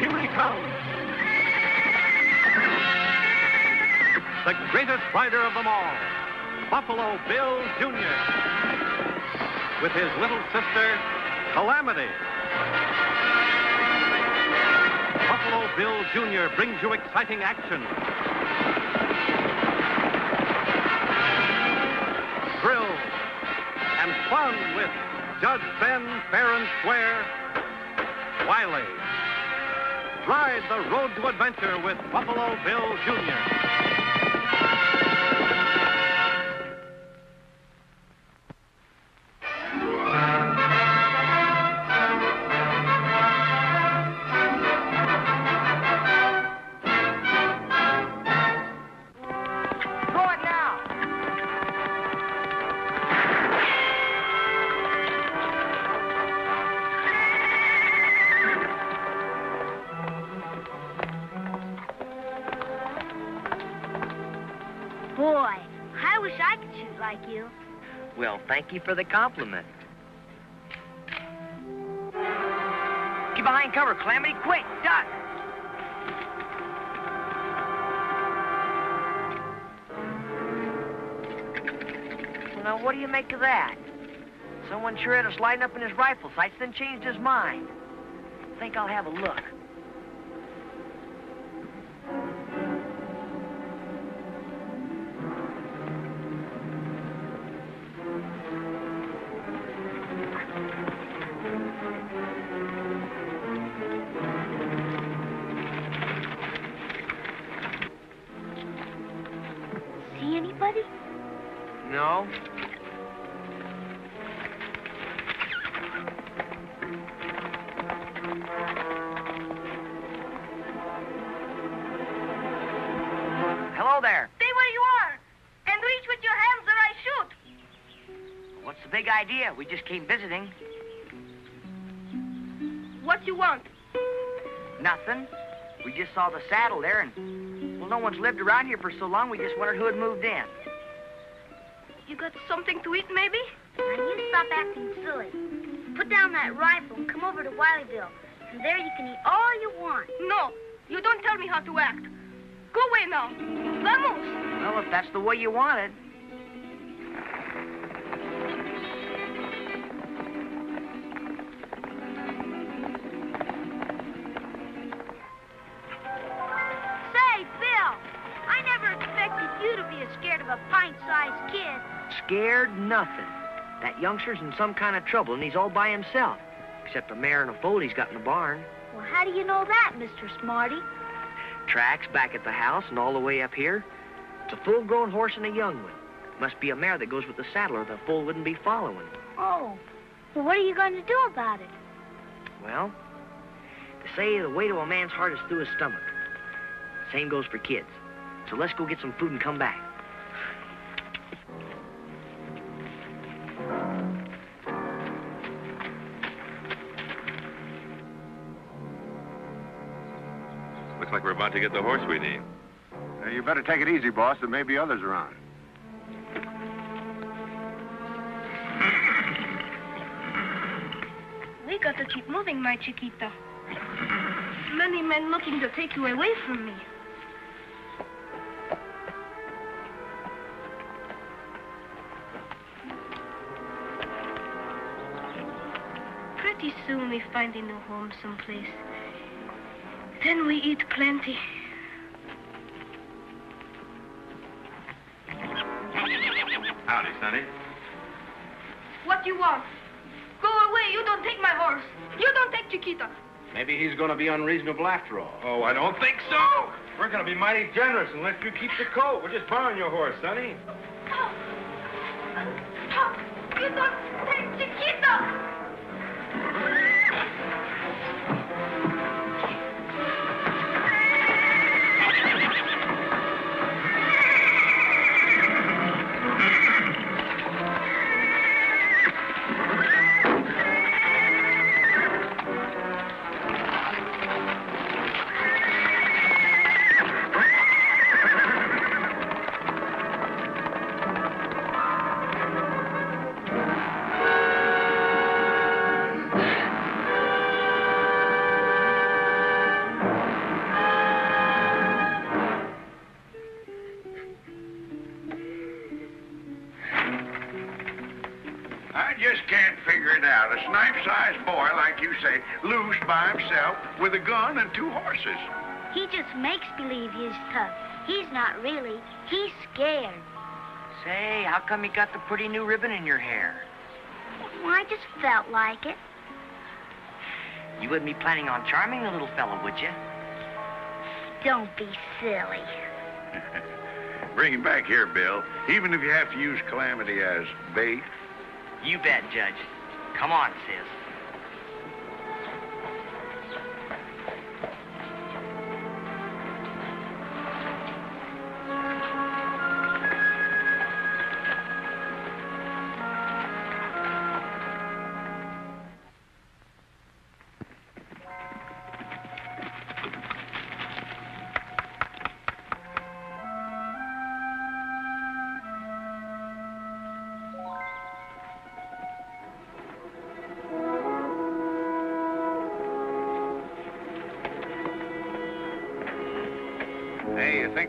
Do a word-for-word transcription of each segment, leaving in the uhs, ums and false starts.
Here he comes. The greatest rider of them all, Buffalo Bill Junior with his little sister, Calamity. Buffalo Bill Junior brings you exciting action, thrill, and fun with Judge Ben Fair and Square, Wiley. Ride the road to adventure with Buffalo Bill Junior Go it now. Boy, I wish I could shoot like you. Well, thank you for the compliment. Get behind cover, Calamity, quick, duck! Now, what do you make of that? Someone sure had us lighting up in his rifle sights, then changed his mind. I think I'll have a look. No. Hello there. Stay where you are and reach with your hands or I shoot. What's the big idea? We just came visiting. What you want? Nothing. We just saw the saddle there and, well, no one's lived around here for so long we just wondered who had moved in. You got something to eat, maybe? Now, you stop acting silly. Put down that rifle and come over to Wileyville. And there you can eat all you want. No, you don't tell me how to act. Go away now. Vamos! Well, if that's the way you want it. Say, Bill, I never expected you to be as scared of a pint-sized kid. Scared nothing. That youngster's in some kind of trouble, and he's all by himself. Except a mare and a foal he's got in the barn. Well, how do you know that, Mister Smarty? Tracks back at the house and all the way up here. It's a full-grown horse and a young one. Must be a mare that goes with the saddle, or the foal wouldn't be following. Oh. Well, what are you going to do about it? Well, they say the weight of a man's heart is through his stomach. Same goes for kids. So let's go get some food and come back. Looks like we're about to get the horse we need. Uh, you better take it easy, boss. There may be others around. We got to keep moving, my Chiquita. Many men looking to take you away from me. Pretty soon we find a new home someplace. Then we eat plenty. Howdy, Sonny. What do you want? Go away. You don't take my horse. You don't take Chiquita. Maybe he's going to be unreasonable after all. Oh, I don't think so. We're going to be mighty generous unless you keep the colt. We're just borrowing your horse, Sonny. Stop. Stop. You don't take Chiquita. out, a snipe-sized boy, like you say, loose by himself with a gun and two horses. He just makes believe he's tough. He's not really. He's scared. Say, how come you got the pretty new ribbon in your hair? Well, I just felt like it. You wouldn't be planning on charming the little fellow, would you? Don't be silly. Bring him back here, Bill, even if you have to use Calamity as bait. You bet, Judge. Come on, sis.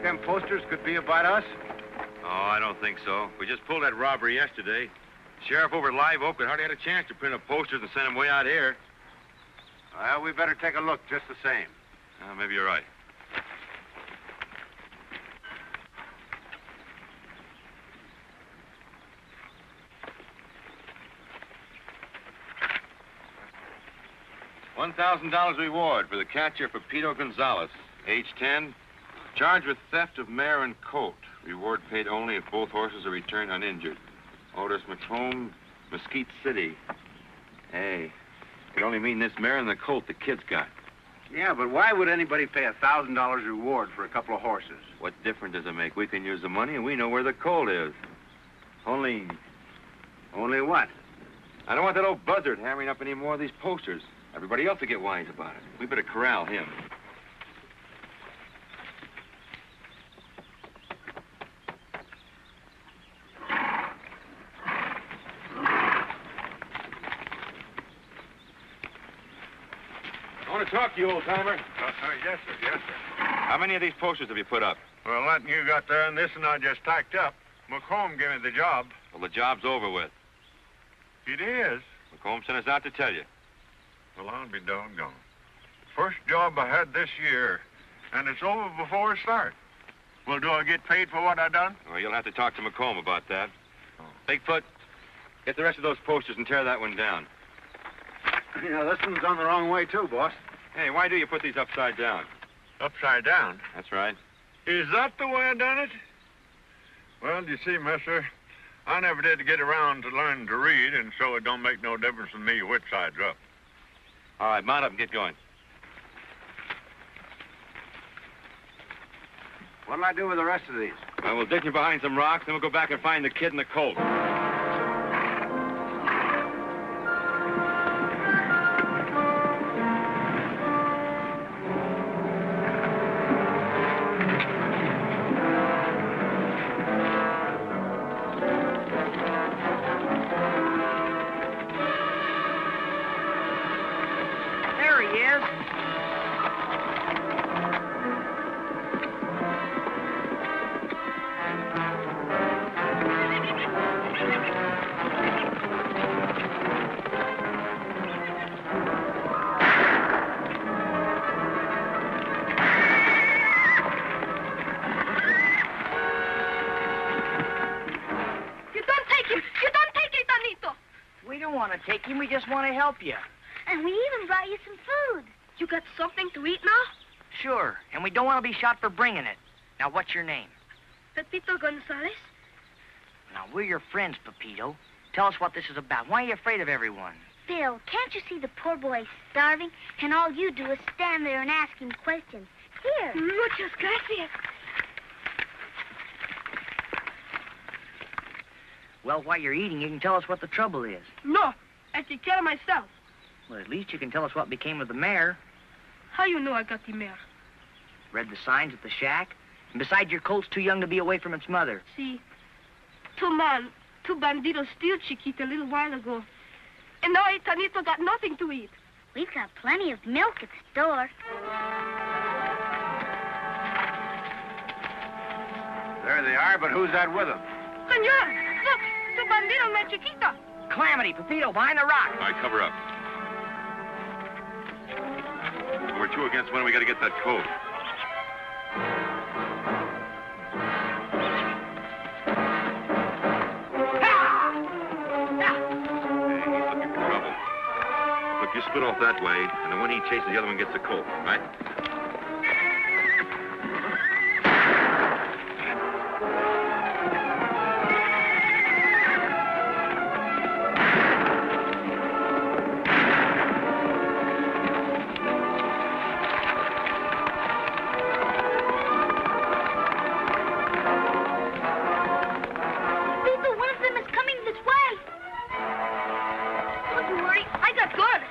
Them posters could be about us? Oh, I don't think so. We just pulled that robbery yesterday. Sheriff over at Live Oak had hardly had a chance to print up posters and send them way out here. Well, we better take a look just the same. Uh, maybe you're right. one thousand dollars reward for the catcher for Pepito Gonzalez, age ten. Charged with theft of mare and colt. Reward paid only if both horses are returned uninjured. Otis McComb, Mesquite City. Hey, could only mean this mare and the colt the kid's got. Yeah, but why would anybody pay a thousand dollars reward for a couple of horses? What difference does it make? We can use the money and we know where the colt is. Only... Only what? I don't want that old buzzard hammering up any more of these posters. Everybody else will get wise about it. We better corral him. Talk to you, old-timer. Uh, uh, yes, sir, yes, sir. How many of these posters have you put up? Well, that you got there and this and I just tacked up. McComb gave me the job. Well, the job's over with. It is. McComb sent us out to tell you. Well, I'll be doggone. First job I had this year, and it's over before it starts. Well, do I get paid for what I done? Well, you'll have to talk to McComb about that. Oh. Bigfoot, get the rest of those posters and tear that one down. Yeah, this one's on the wrong way, too, boss. Hey, why do you put these upside down? Upside down? That's right. Is that the way I done it? Well, you see, mister, I never did get around to learn to read, and so it don't make no difference to me which side's up. All right, mount up and get going. What'll I do with the rest of these? Well, we'll dig you behind some rocks, then we'll go back and find the kid and the colt. Take him, we just want to help you. And we even brought you some food. You got something to eat now? Sure, and we don't want to be shot for bringing it. Now, what's your name? Pepito Gonzalez. Now, we're your friends, Pepito. Tell us what this is about. Why are you afraid of everyone? Bill, can't you see the poor boy starving? And all you do is stand there and ask him questions. Here. Muchas gracias. Well, while you're eating, you can tell us what the trouble is. No. I take care of myself. Well, at least you can tell us what became of the mare. How you know I got the mare? Read the signs at the shack. And besides, your colt's too young to be away from its mother. See, two men, two banditos steal Chiquita a little while ago. And now Etanito got nothing to eat. We've got plenty of milk at the store. There they are, but who's that with them? Senor, look, two banditos and Chiquita. Calamity, Pepito, behind the rock. All right, cover up. When we're two against one, we got to get that coat. You split off that way, and the one he chases, the other one gets the colt, right? People, one of them is coming this way. Don't you worry, I got guns.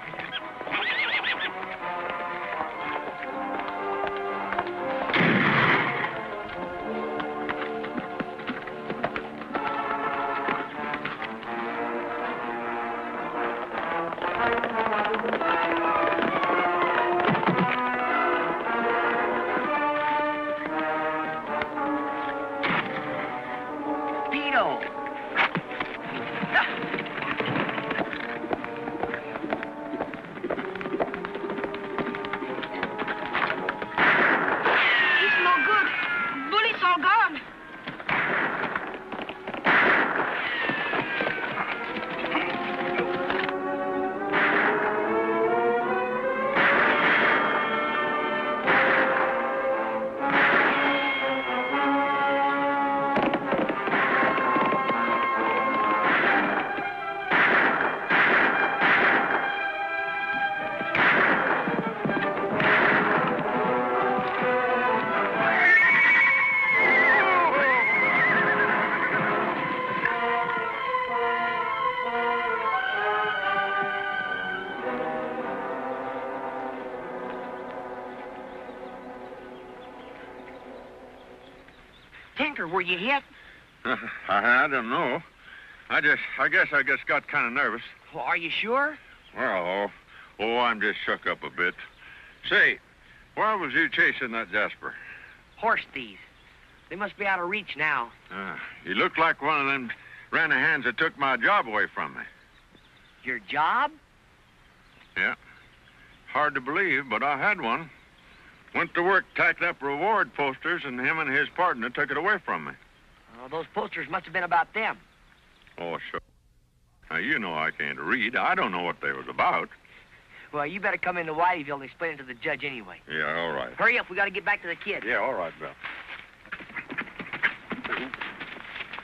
Were you hit? Uh, I, I don't know. I just, I guess I just got kind of nervous. Well, are you sure? Well, oh, I'm just shook up a bit. Say, why was you chasing that Jasper? Horse thieves. They must be out of reach now. Uh, you look like one of them ran-a-hands that took my job away from me. Your job? Yeah. Hard to believe, but I had one. Went to work, tacked up reward posters, and him and his partner took it away from me. Oh, those posters must have been about them. Oh, sure. Now, you know I can't read. I don't know what they was about. Well, you better come into Wileyville and explain it to the judge anyway. Yeah, all right. Hurry up. We got to get back to the kid. Yeah, all right, Bill.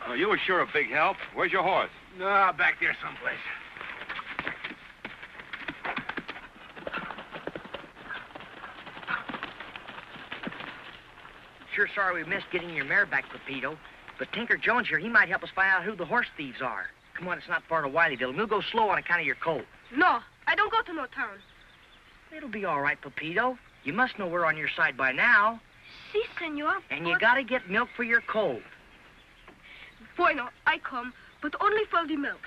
Oh, you were sure a big help. Where's your horse? No, back there someplace. Sure sorry we missed getting your mare back, Pepito. But Tinker Jones here, he might help us find out who the horse thieves are. Come on, it's not far to Wileyville. We'll go slow on account of your colt. No, I don't go to no town. It'll be all right, Pepito. You must know we're on your side by now. Si, senor. And but... you gotta get milk for your colt. Bueno, I come, but only for the milk.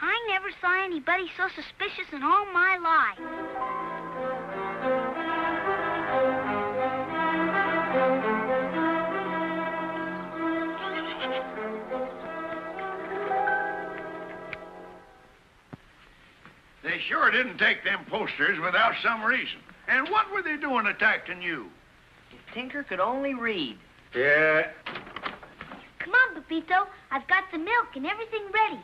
I never saw anybody so suspicious in all my life. They sure didn't take them posters without some reason. And what were they doing attacking you? If Tinker could only read. Yeah. Come on, Pepito. I've got the milk and everything ready.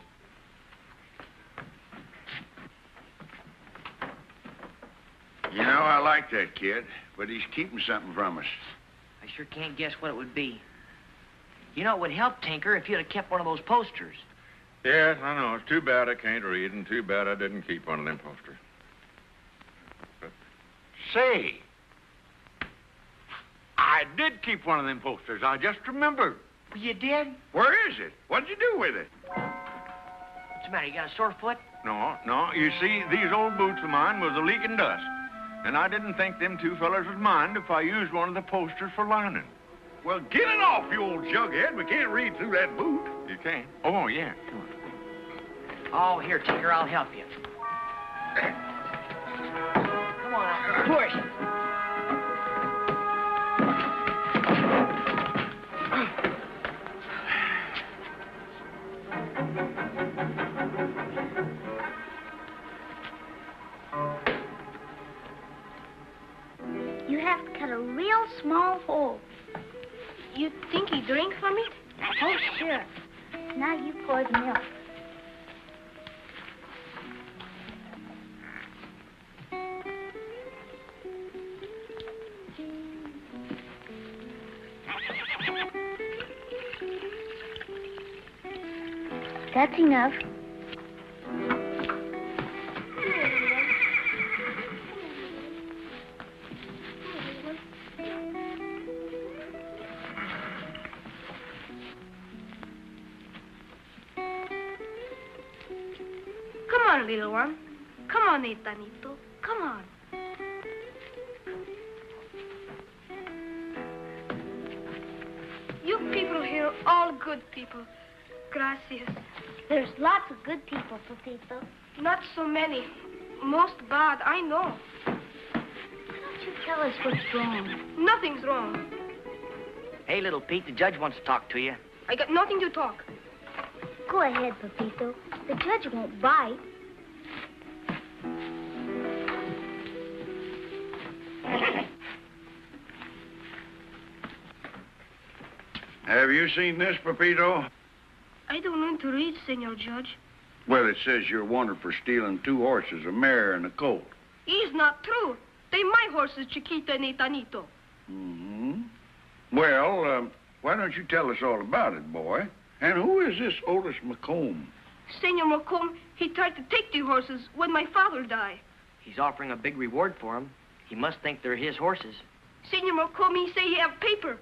You know, I like that kid, but he's keeping something from us. I sure can't guess what it would be. You know, it would help, Tinker, if you'd have kept one of those posters. Yes, I know. It's too bad I can't read, and too bad I didn't keep one of them posters. But... Say, I did keep one of them posters. I just remembered. You did? Where is it? What'd you do with it? What's the matter? You got a sore foot? No, no. You see, these old boots of mine was a leaking dust, and I didn't think them two fellas was mine if I used one of the posters for lining. Well, get it off, you old jughead. We can't read through that boot. You can't? Oh, yeah. Come on. Oh, here, Tinker, I'll help you. Come on, push. you have to cut a real small hole. You think he drinks from it? Oh, sure. Now you pour the milk. That's enough. Little one. Come on, Etanito. Come on. You people here are all good people. Gracias. There's lots of good people, Pepito. Not so many. Most bad, I know. Why don't you tell us what's wrong? Nothing's wrong. Hey, little Pete, the judge wants to talk to you. I got nothing to talk. Go ahead, Pepito. The judge won't bite. Have you seen this, Pepito? I don't want to read, Senor Judge. Well, it says you're wanted for stealing two horses, a mare and a colt. It's not true. They're my horses, Chiquita and Etanito. Mm-hmm. Well, um, why don't you tell us all about it, boy? And who is this Otis McComb? Senor McComb, he tried to take the horses when my father died. He's offering a big reward for them. He must think they're his horses. Senor McComb, he say he have paper.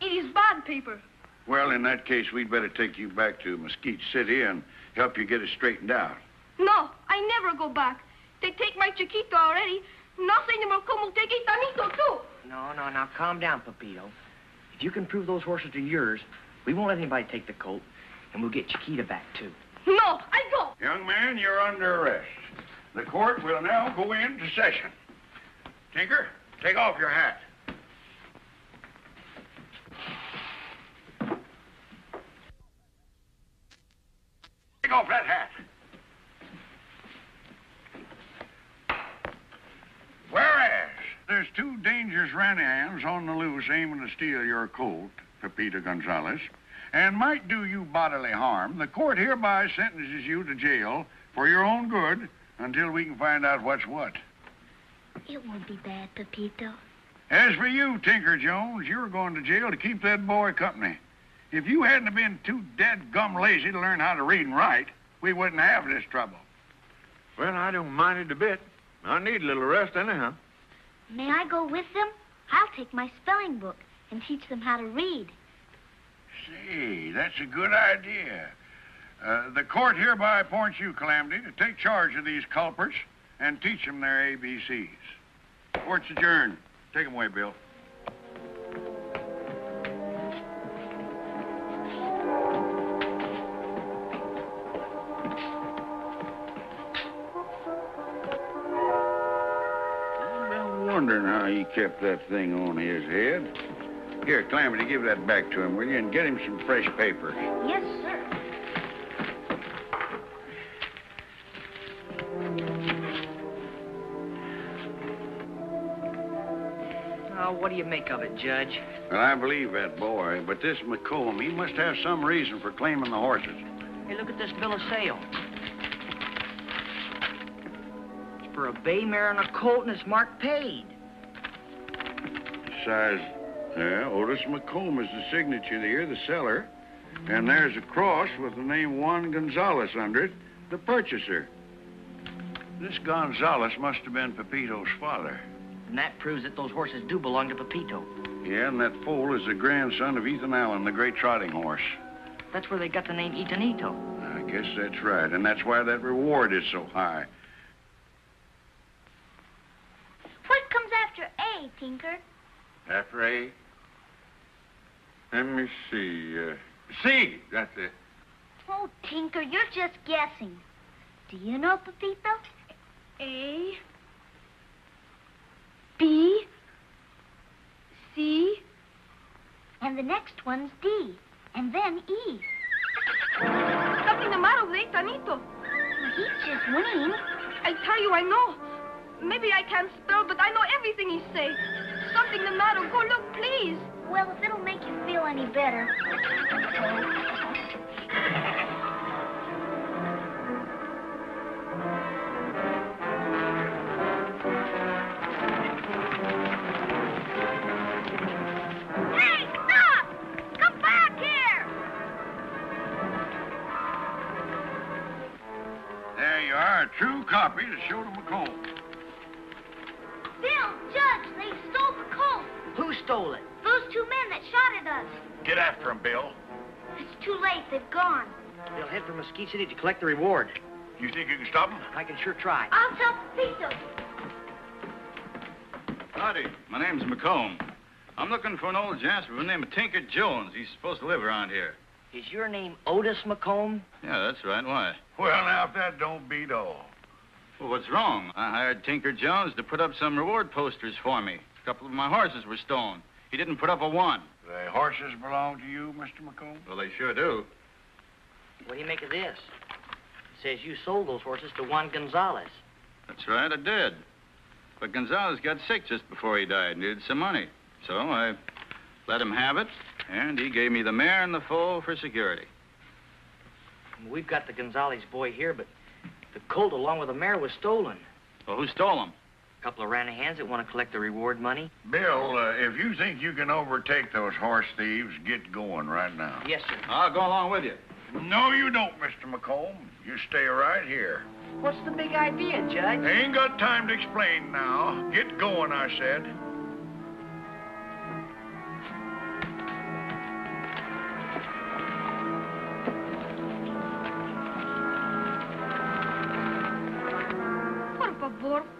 It is bad paper. Well, in that case, we'd better take you back to Mesquite City and help you get it straightened out. No, I never go back. They take my Chiquita already. Now Senor McComb will take Etanito, too. No, no, now calm down, Pepito. If you can prove those horses are yours, we won't let anybody take the colt, and we'll get Chiquita back, too. No, I go. Young man, you're under arrest. The court will now go into session. Tinker, take off your hat. Take off that hat. Whereas there's two dangerous ranians on the loose aiming to steal your colt, Pepito Gonzalez, and might do you bodily harm, the court hereby sentences you to jail for your own good until we can find out what's what. It won't be bad, Pepito. As for you, Tinker Jones, you're going to jail to keep that boy company. If you hadn't been too dead gum lazy to learn how to read and write, we wouldn't have this trouble. Well, I don't mind it a bit. I need a little rest anyhow. May I go with them? I'll take my spelling book and teach them how to read. Say, that's a good idea. Uh, the court hereby appoints you, Calamity, to take charge of these culprits and teach them their A B Cs. Court's adjourned. Take them away, Bill. I've been wondering how he kept that thing on his head. Here, Calamity, give that back to him, will you? And get him some fresh papers. Yes, sir. Oh, what do you make of it, Judge? Well, I believe that boy, but this McComb, he must have some reason for claiming the horses. Hey, look at this bill of sale. It's for a bay mare and a colt, and it's marked paid. Besides... Yeah, Otis McComb is the signature there, the seller. And there's a cross with the name Juan Gonzalez under it, the purchaser. This Gonzalez must have been Pepito's father. And that proves that those horses do belong to Pepito. Yeah, and that foal is the grandson of Ethan Allen, the great trotting horse. That's where they got the name Etanito. I guess that's right, and that's why that reward is so high. What comes after A, Tinker? After A? Let me see, uh, C, that's it. Oh, Tinker, you're just guessing. Do you know, Pepito? A, B, C, and the next one's D, and then E. Something the matter with Etanito. Well, he's just winning. I tell you, I know. Maybe I can't spell, but I know everything he says. something the matter. Go look, please. Well, if it'll make you feel any better. True copy to show to McComb. Bill, Judge, they stole McComb. Who stole it? Those two men that shot at us. Get after them, Bill. It's too late. They've gone. They'll head for Mesquite City to collect the reward. You think you can stop them? I can sure try. I'll tell Pepito. Howdy. My name's McComb. I'm looking for an old jasper by the name of Tinker Jones. He's supposed to live around here. Is your name Otis McComb? Yeah, that's right. Why? Well, now, if that don't beat all. Well, what's wrong? I hired Tinker Jones to put up some reward posters for me. A couple of my horses were stolen. He didn't put up a one. The horses belong to you, Mister McComb? Well, they sure do. What do you make of this? It says you sold those horses to Juan Gonzalez. That's right, I did. But Gonzalez got sick just before he died and needed some money. So I let him have it. And he gave me the mare and the foal for security. We've got the Gonzalez boy here, but the colt along with the mare was stolen. Well, who stole them? A couple of Ranahans that want to collect the reward money. Bill, uh, if you think you can overtake those horse thieves, get going right now. Yes, sir. I'll go along with you. No, you don't, Mister McComb. You stay right here. What's the big idea, Judge? I ain't got time to explain now. Get going, I said.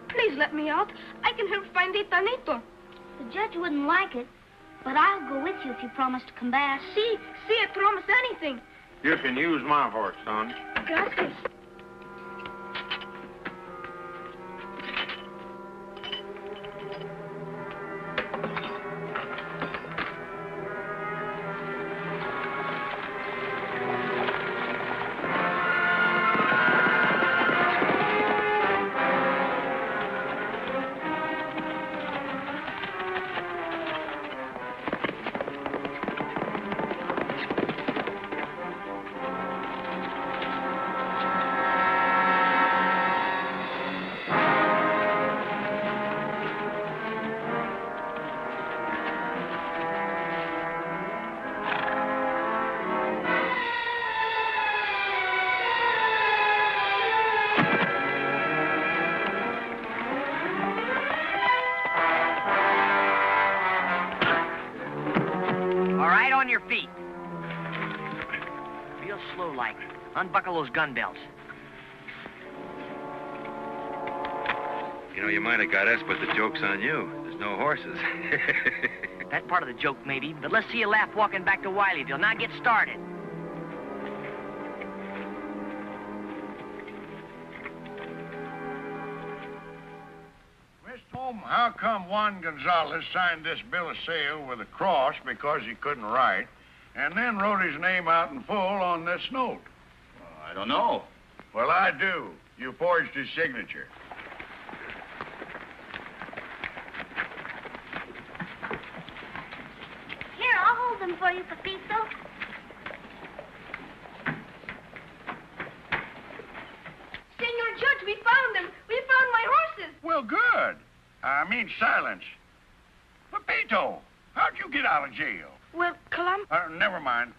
Please let me out. I can help find Etanito. The judge wouldn't like it, but I'll go with you if you promise to come back. See, see, I promise anything. You can use my horse, son. Gracias. Unbuckle those gun belts. You know, you might have got us, but the joke's on you. There's no horses. That part of the joke, maybe, but let's see you laugh walking back to Wileyville. Now get started. Mister Holm, how come Juan Gonzalez signed this bill of sale with a cross because he couldn't write, and then wrote his name out in full on this note? I don't know. Well, I do. You forged his signature. Here, I'll hold them for you, Pepito. Senor Judge, we found them. We found my horses. Well, good. I mean, silence. Pepito, how'd you get out of jail? Well, Calam... Uh, never mind.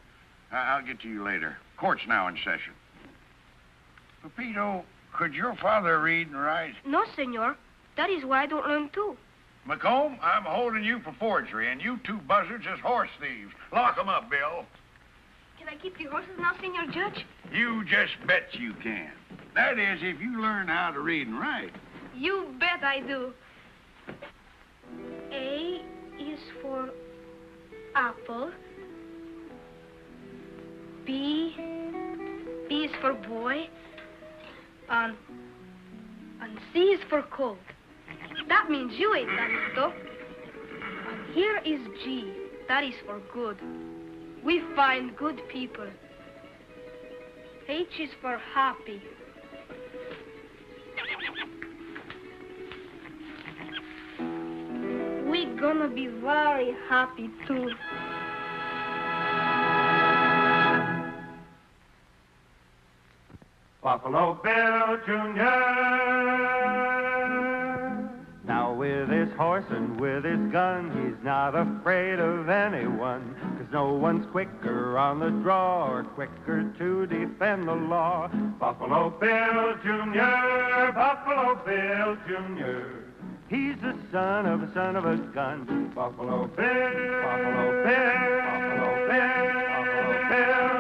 I I'll get to you later. Court's now in session. Pepito, could your father read and write? No, senor. That is why I don't learn, too. McComb, I'm holding you for forgery, and you two buzzards as horse thieves. Lock them up, Bill. Can I keep the horses now, senor Judge? You just bet you can. That is, if you learn how to read and write. You bet I do. A is for apple. B... B is for boy. And, and C is for cold. That means you, Etanito. And here is G. That is for good. We find good people. H is for happy. We gonna be very happy too. Buffalo Bill Junior Now with his horse and with his gun, he's not afraid of anyone. Cause no one's quicker on the draw or quicker to defend the law. Buffalo Bill Junior, Buffalo Bill Junior He's the son of a son of a gun. Buffalo Bill, Buffalo Bill, Buffalo Bill, Buffalo Bill.